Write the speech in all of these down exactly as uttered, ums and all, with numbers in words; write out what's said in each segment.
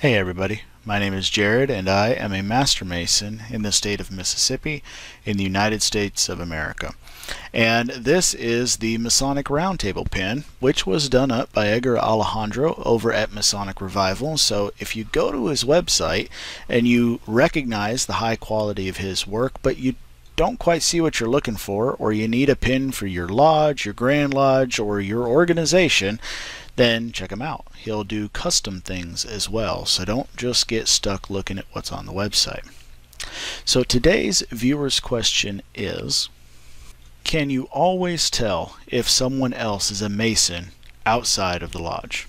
Hey everybody, my name is Jared and I am a Master Mason in the state of Mississippi in the United States of America. And this is the Masonic Roundtable pin, which was done up by Edgar Alejandro over at Masonic Revival. So if you go to his website and you recognize the high quality of his work, but you don't quite see what you're looking for, or you need a pin for your lodge, your Grand Lodge, or your organization, then check him out. He'll do custom things as well, so don't just get stuck looking at what's on the website. So today's viewer's question is, can you always tell if someone else is a Mason outside of the lodge?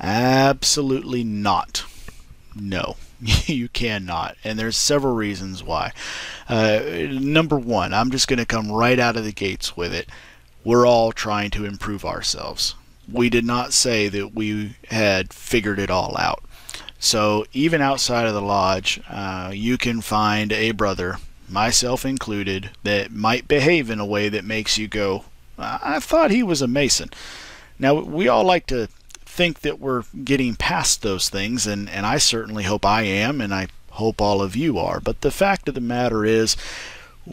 Absolutely not. No, you cannot, and there's several reasons why. Uh, number one, I'm just going to come right out of the gates with it. We're all trying to improve ourselves. We did not say that we had figured it all out. So even outside of the lodge, uh, you can find a brother, myself included, that might behave in a way that makes you go, I thought he was a Mason. Now, we all like to think that we're getting past those things, and and I certainly hope I am, and I hope all of you are, but the fact of the matter is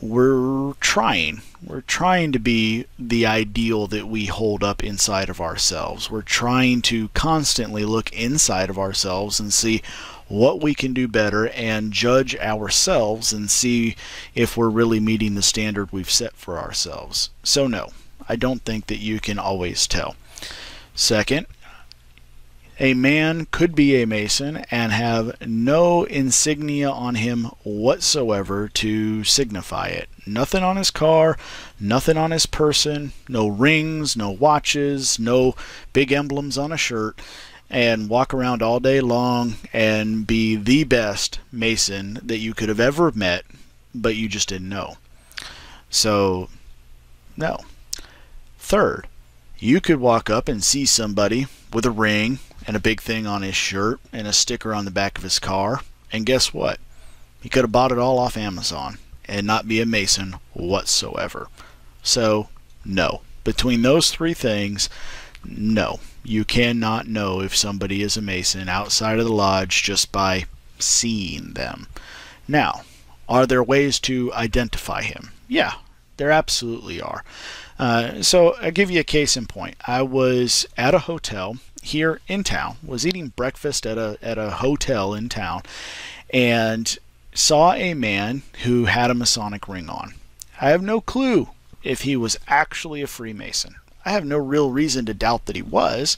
we're trying we're trying to be the ideal that we hold up inside of ourselves. We're trying to constantly look inside of ourselves and see what we can do better, and judge ourselves and see if we're really meeting the standard we've set for ourselves. So no, I don't think that you can always tell. Second, a man could be a Mason and have no insignia on him whatsoever to signify it. Nothing on his car, nothing on his person, no rings, no watches, no big emblems on a shirt, and walk around all day long and be the best Mason that you could have ever met, but you just didn't know. So, no. Third, you could walk up and see somebody with a ring and a big thing on his shirt and a sticker on the back of his car, and guess what? He could have bought it all off Amazon and not be a Mason whatsoever. So, no. Between those three things, no. You cannot know if somebody is a Mason outside of the lodge just by seeing them. Now, are there ways to identify him? Yeah. There absolutely are. Uh, so I'll give you a case in point. I was at a hotel here in town, was eating breakfast at a, at a hotel in town, and saw a man who had a Masonic ring on. I have no clue if he was actually a Freemason. I have no real reason to doubt that he was,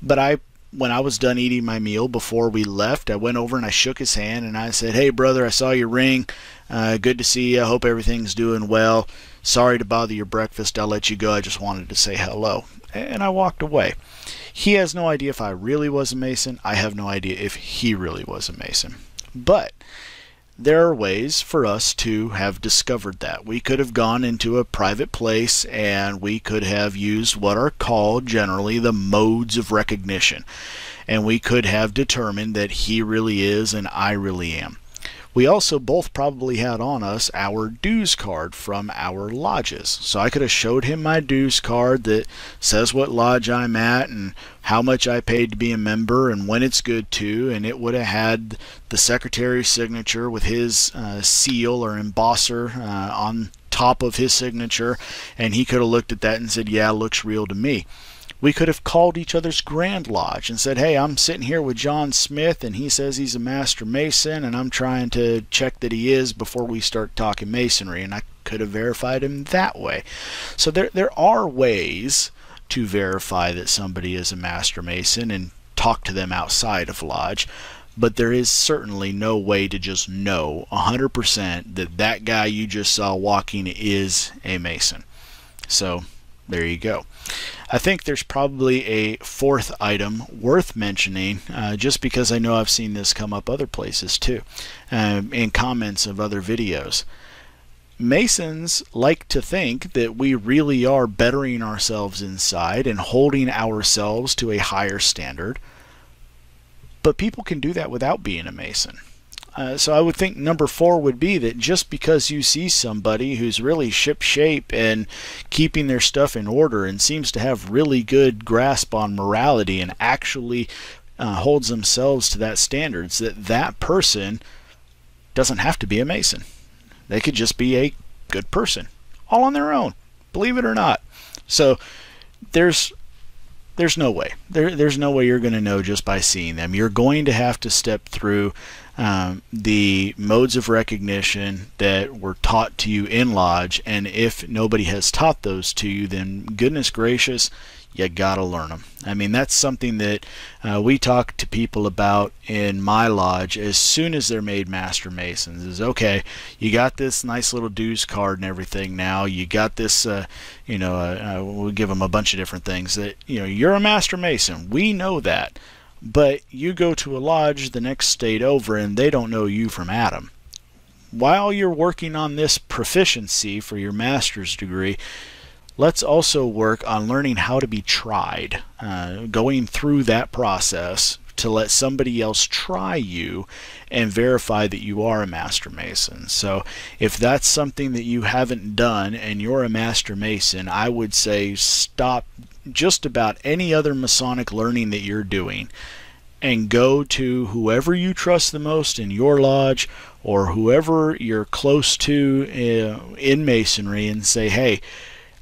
but I when I was done eating my meal before we left, I went over and I shook his hand and I said, hey brother, I saw your ring. Uh, good to see you. I hope everything's doing well. Sorry to bother your breakfast. I'll let you go. I just wanted to say hello. And I walked away. He has no idea if I really was a Mason. I have no idea if he really was a Mason. But there are ways for us to have discovered that. We could have gone into a private place and we could have used what are called generally the modes of recognition. And we could have determined that he really is and I really am. We also both probably had on us our dues card from our lodges. So I could have showed him my dues card that says what lodge I'm at and how much I paid to be a member and when it's good to, and it would have had the secretary's signature with his uh, seal or embosser uh, on top of his signature, and he could have looked at that and said, yeah, looks real to me. We could have called each other's Grand Lodge and said, hey, I'm sitting here with John Smith and he says he's a Master Mason and I'm trying to check that he is before we start talking masonry, and I could have verified him that way. So there, there are ways to verify that somebody is a Master Mason and talk to them outside of lodge, but there is certainly no way to just know one hundred percent that that guy you just saw walking is a Mason. So there you go. I think there's probably a fourth item worth mentioning, uh, just because I know I've seen this come up other places too, um, in comments of other videos. Masons like to think that we really are bettering ourselves inside and holding ourselves to a higher standard, but people can do that without being a Mason. Uh, so I would think number four would be that just because you see somebody who's really ship-shape and keeping their stuff in order and seems to have really good grasp on morality and actually uh, holds themselves to that standards, that that person doesn't have to be a Mason. They could just be a good person all on their own, believe it or not. So there's there's no way there there's no way you're going to know just by seeing them. You're going to have to step through um, the modes of recognition that were taught to you in Lodge, and if nobody has taught those to you, then goodness gracious, you gotta learn them. I mean, that's something that uh, we talk to people about in my lodge as soon as they're made Master Masons. Is, okay, you got this nice little dues card and everything now. You got this, uh, you know, uh, uh, we'll give them a bunch of different things that, you know, you're a Master Mason. We know that. But you go to a lodge the next state over and they don't know you from Adam. While you're working on this proficiency for your master's degree, let's also work on learning how to be tried, uh, going through that process to let somebody else try you and verify that you are a Master Mason. So if that's something that you haven't done and you're a Master Mason, I would say stop just about any other Masonic learning that you're doing and go to whoever you trust the most in your lodge or whoever you're close to uh, in Masonry and say, hey,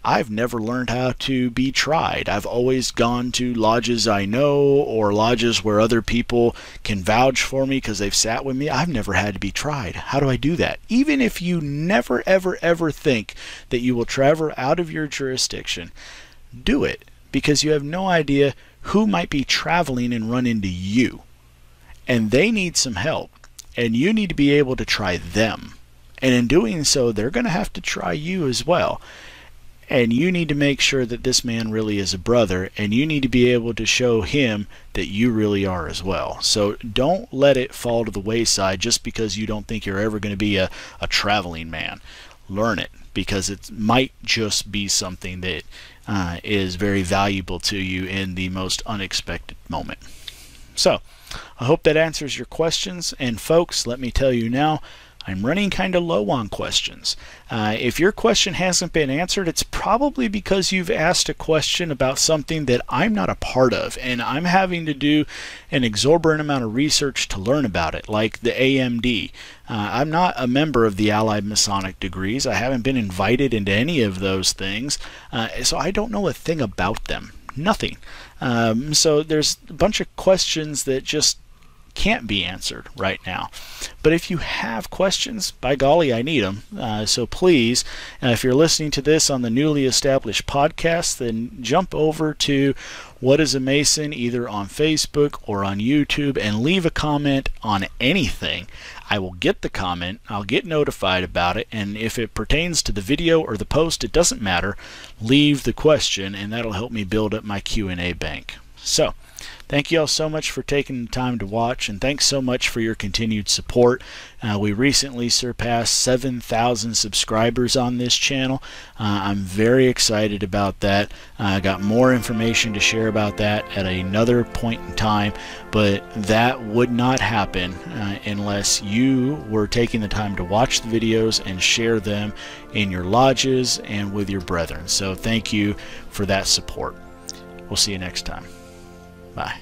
I've never learned how to be tried. I've always gone to lodges I know or lodges where other people can vouch for me because they've sat with me. I've never had to be tried. How do I do that? Even if you never, ever, ever think that you will travel out of your jurisdiction, do it, because you have no idea who might be traveling and run into you. And they need some help, and you need to be able to try them. And in doing so, they're going to have to try you as well. And you need to make sure that this man really is a brother, and you need to be able to show him that you really are as well. So don't let it fall to the wayside just because you don't think you're ever going to be a, a traveling man. Learn it, because it might just be something that uh, is very valuable to you in the most unexpected moment. So I hope that answers your questions. And folks, let me tell you now, I'm running kind of low on questions. Uh, if your question hasn't been answered, it's probably because you've asked a question about something that I'm not a part of, and I'm having to do an exorbitant amount of research to learn about it, like the A M D. Uh, I'm not a member of the Allied Masonic degrees. I haven't been invited into any of those things, uh, so I don't know a thing about them. Nothing. Um, so there's a bunch of questions that just can't be answered right now. But if you have questions, by golly, I need them. Uh, so please, uh, if you're listening to this on the newly established podcast, then jump over to What is a Mason either on Facebook or on YouTube and leave a comment on anything. I will get the comment, I'll get notified about it, and if it pertains to the video or the post, it doesn't matter. Leave the question, and that'll help me build up my Q and A bank. So thank you all so much for taking the time to watch, and thanks so much for your continued support. Uh, we recently surpassed seven thousand subscribers on this channel. Uh, I'm very excited about that. I uh, got more information to share about that at another point in time, but that would not happen uh, unless you were taking the time to watch the videos and share them in your lodges and with your brethren. So thank you for that support. We'll see you next time. Bye.